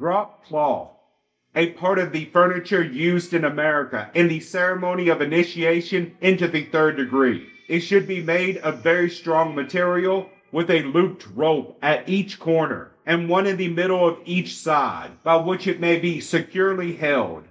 Drop cloth, a part of the furniture used in America in the ceremony of initiation into the third degree. It should be made of very strong material with a looped rope at each corner and one in the middle of each side by which it may be securely held.